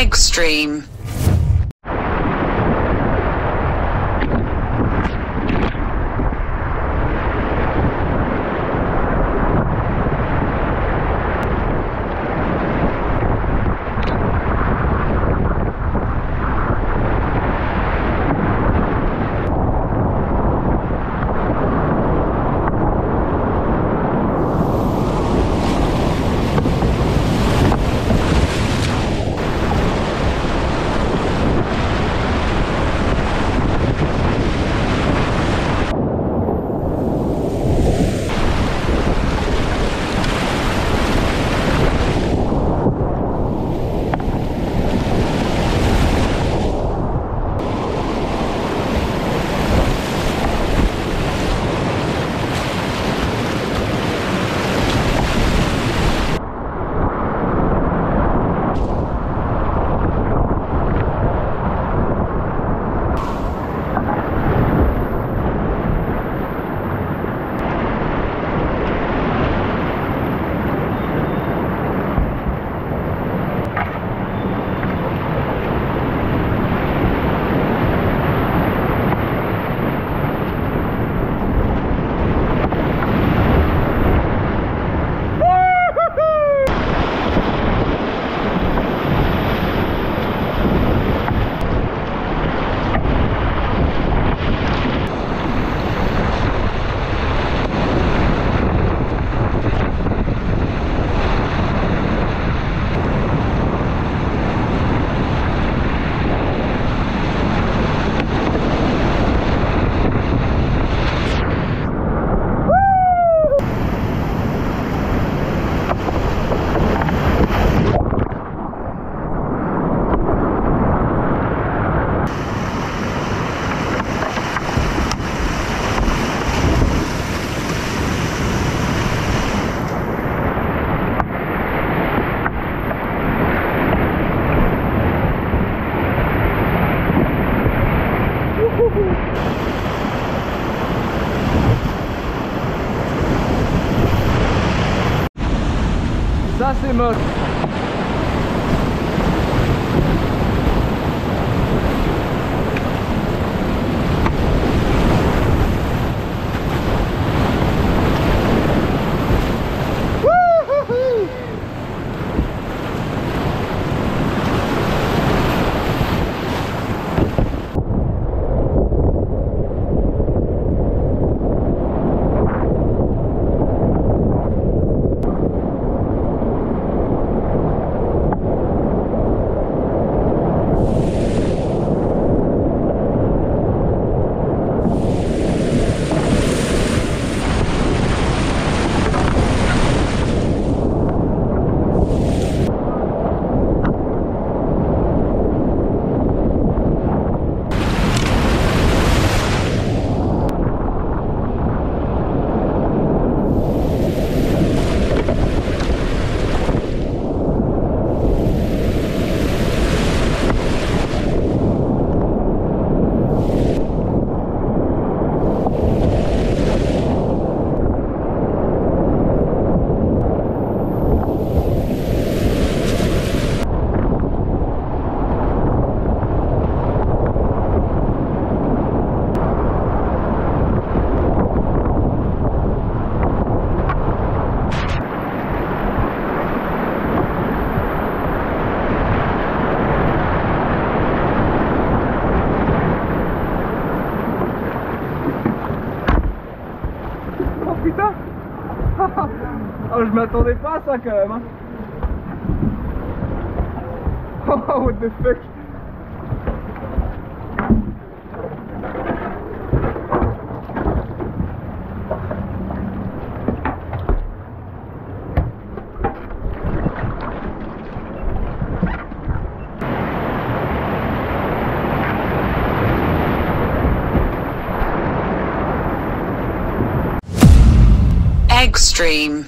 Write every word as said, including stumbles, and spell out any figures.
EggStream. Ça c'est moche. Oh, je m'attendais pas à ça quand même hein. Oh what the fuck. EggStream.